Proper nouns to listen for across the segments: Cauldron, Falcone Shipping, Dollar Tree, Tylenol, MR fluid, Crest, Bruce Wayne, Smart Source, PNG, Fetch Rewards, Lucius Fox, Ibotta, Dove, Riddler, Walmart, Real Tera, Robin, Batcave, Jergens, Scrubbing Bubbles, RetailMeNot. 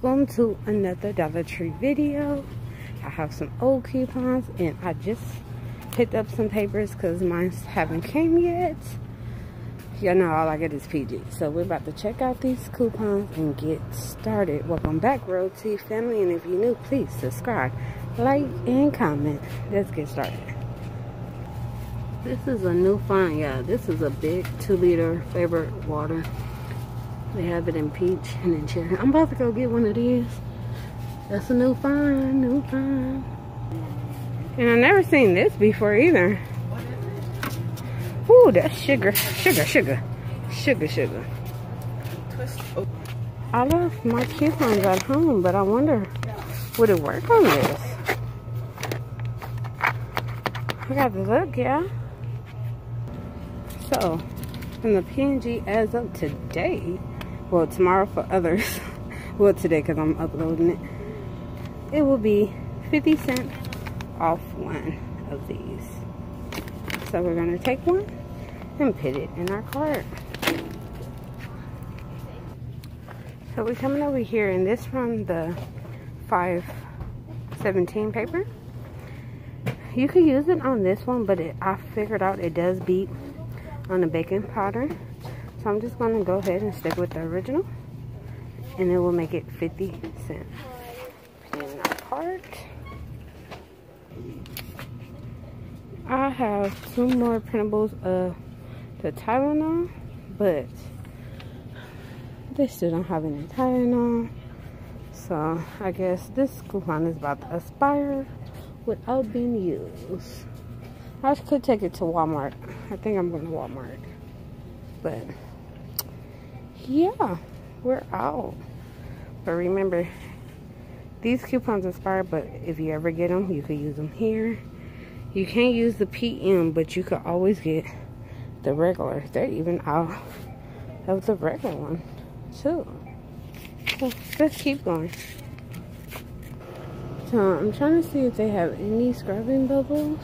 Welcome to another Dollar Tree video. I have some old coupons and I just picked up some papers because mine haven't came yet. Y'all know all I get is PG. So we're about to check out these coupons and get started. Welcome back, Real Tera family. And if you're new, please subscribe, like, and comment. Let's get started. This is a new find, y'all. This is a big 2-liter favorite water. They have it in peach and in cherry. I'm about to go get one of these. That's a new find, new find. And I've never seen this before either. Ooh, that's sugar, sugar, sugar, sugar, sugar. I left my coupons at home, but I wonder, would it work on this? I got to look, yeah. So, and the PNG adds up today. Well, tomorrow for others. Well, today because I'm uploading it. It will be 50 cents off one of these. So we're going to take one and put it in our cart. So we're coming over here, and this from the 517 paper. You could use it on this one, but I figured out it does beat on the baking powder. So I'm just going to go ahead and stick with the original, and it will make it 50 cents. Put it in our cart. I have two more printables of the Tylenol, but they still don't have any Tylenol. So I guess this coupon is about to expire without being used. I could take it to Walmart. I think I'm going to Walmart. But yeah, we're out. But remember, these coupons expire, but if you ever get them, you could use them here. You can't use the PM, but you could always get the regular. They're even out of the regular one too. So let's keep going. So I'm trying to see if they have any scrubbing bubbles.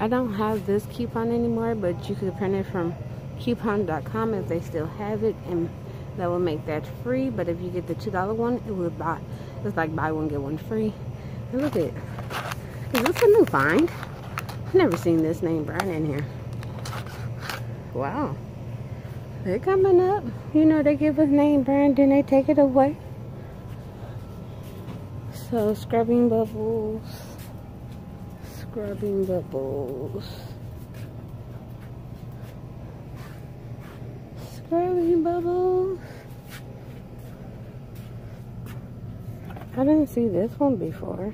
I don't have this coupon anymore, but you could print it from coupon.com if they still have it, and that will make that free. But if you get the $2 one, it will it's like buy one, get one free. And look at it. Is this a new find? I've never seen this name brand in here. Wow. They're coming up. You know, they give us name brand, then they take it away. So, Scrubbing Bubbles. Scrubbing Bubbles. Scrubbing Bubbles. I didn't see this one before.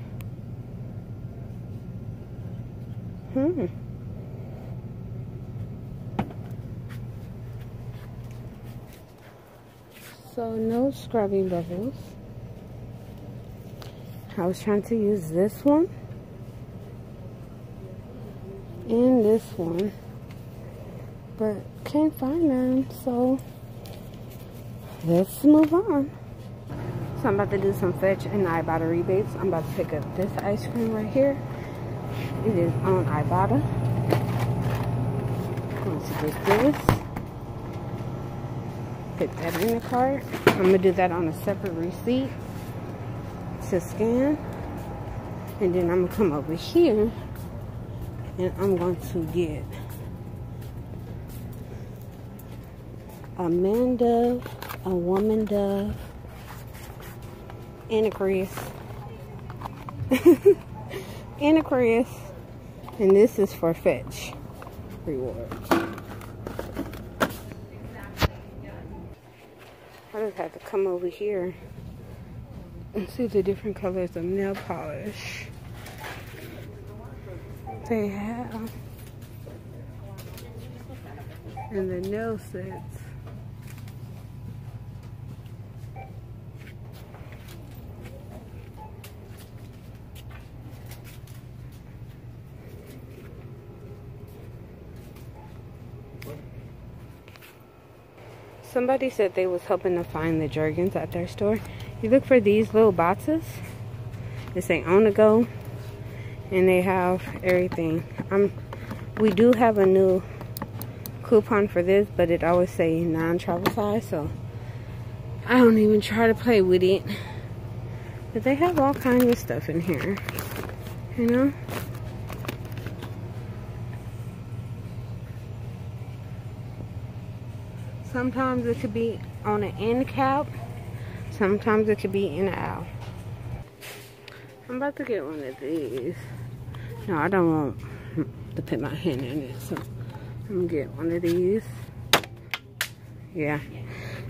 So, no Scrubbing Bubbles. I was trying to use this one and this one, but can't find them, so let's move on. So I'm about to do some Fetch and Ibotta rebates. I'm about to pick up this ice cream right here. It is on Ibotta. Let's just do this. Put that in the cart. I'm going to do that on a separate receipt to scan. And then I'm going to come over here, and I'm going to get a man Dove, a woman Dove, and a Crest. And a Crest. And this is for Fetch Rewards. I just have to come over here and see the different colors of nail polish they have, and the nail sets. Somebody said they was helping to find the Jergens at their store. You look for these little boxes. They say on the go. And they have everything. We do have a new coupon for this, but it always say non-travel size, so I don't even try to play with it. But they have all kinds of stuff in here, you know? Sometimes it could be on an end cap, sometimes it could be in an aisle. I'm about to get one of these. No, I don't want to put my hand in it, so I'm gonna get one of these. Yeah,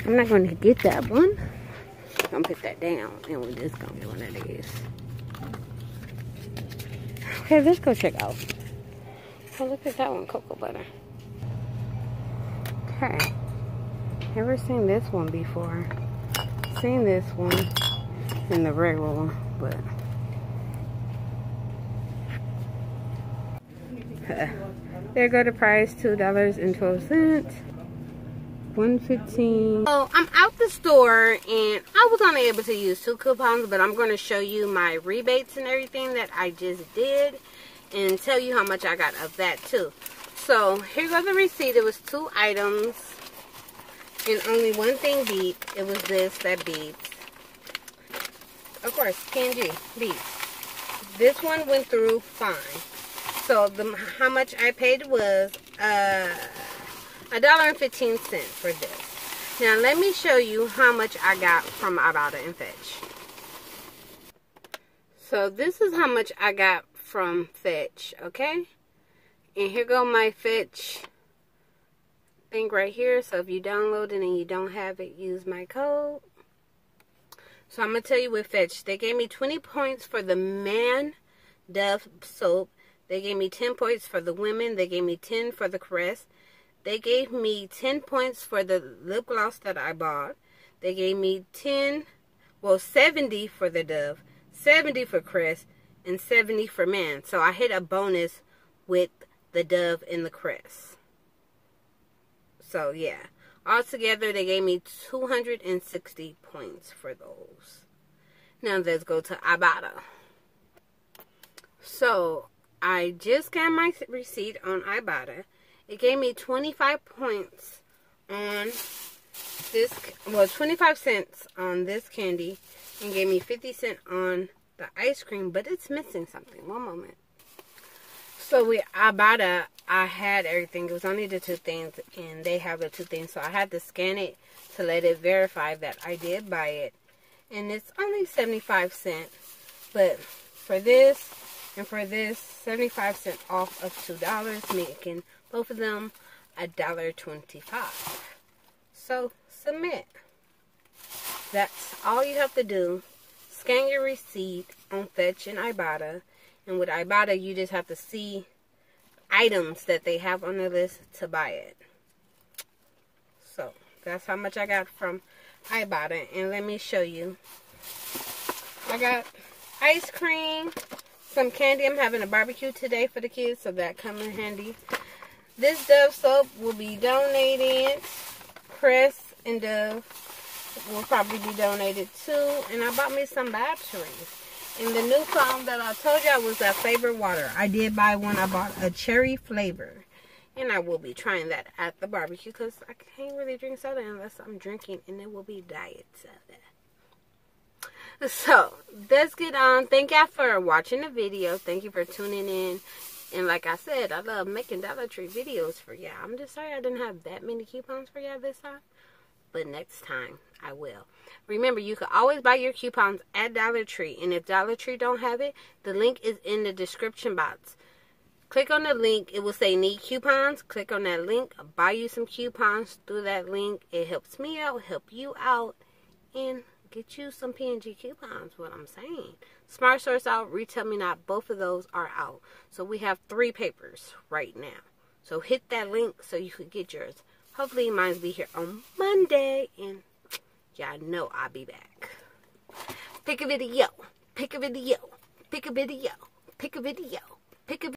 I'm not gonna get that one. I'm gonna put that down, and we're just gonna get one of these. Okay, let's go check out. Oh, look at that one, cocoa butter. Okay, never seen this one before. Seen this one in the regular one, but. There go the price, $2.12. $1.15. So I'm out the store and I was only able to use 2 coupons, but I'm going to show you my rebates and everything that I just did and tell you how much I got of that too. So here goes the receipt. It was 2 items and only one thing beat. It was this that beat. Of course, PNG beat. This one went through fine. So how much I paid was $1.15 for this. Now let me show you how much I got from Ibotta and Fetch. So this is how much I got from Fetch, okay? And here go my Fetch thing right here. So if you download it and you don't have it, use my code. So I'm gonna tell you with Fetch, they gave me 20 points for the Man Dove soap. They gave me 10 points for the women. They gave me 10 for the Crest. They gave me 10 points for the lip gloss that I bought. They gave me 70 for the Dove, 70 for Crest, and 70 for Man. So I hit a bonus with the Dove and the Crest. So yeah, altogether they gave me 260 points for those. Now let's go to Ibotta. So I just got my receipt on Ibotta. It gave me 25 points on this, well, 25 cents on this candy, and gave me 50 cents on the ice cream, but it's missing something. One moment. So with Ibotta, I had everything. It was only the 2 things, and they have the 2 things, so I had to scan it to let it verify that I did buy it. And it's only 75 cents, but for this and for this, 75 cents off of $2, making both of them $1.25. So submit. That's all you have to do. Scan your receipt on Fetch and Ibotta. And with Ibotta, you just have to see items that they have on the list to buy it. So that's how much I got from Ibotta. And let me show you. I got ice cream, some candy. I'm having a barbecue today for the kids, so that comes in handy. This Dove soap will be donated. Crest and Dove will probably be donated too. And I bought me some batteries. And the new phone that I told y'all was that flavored water. I did buy one. I bought a cherry flavor. And I will be trying that at the barbecue because I can't really drink soda unless I'm drinking. And it will be diet soda. So, let's get on. Thank y'all for watching the video. Thank you for tuning in. And like I said, I love making Dollar Tree videos for y'all. I'm just sorry I didn't have that many coupons for y'all this time. But next time, I will. Remember, you can always buy your coupons at Dollar Tree. And if Dollar Tree don't have it, the link is in the description box. Click on the link. It will say need coupons. Click on that link. Buy you some coupons through that link. It helps me out, help you out, and get you some PNG coupons, what I'm saying. Smart Source out, RetailMeNot, both of those are out. So we have 3 papers right now. So hit that link so you can get yours. Hopefully mine'll be here on Monday, and y'all know I'll be back. Pick a video, pick a video, pick a video, pick a video, pick a video.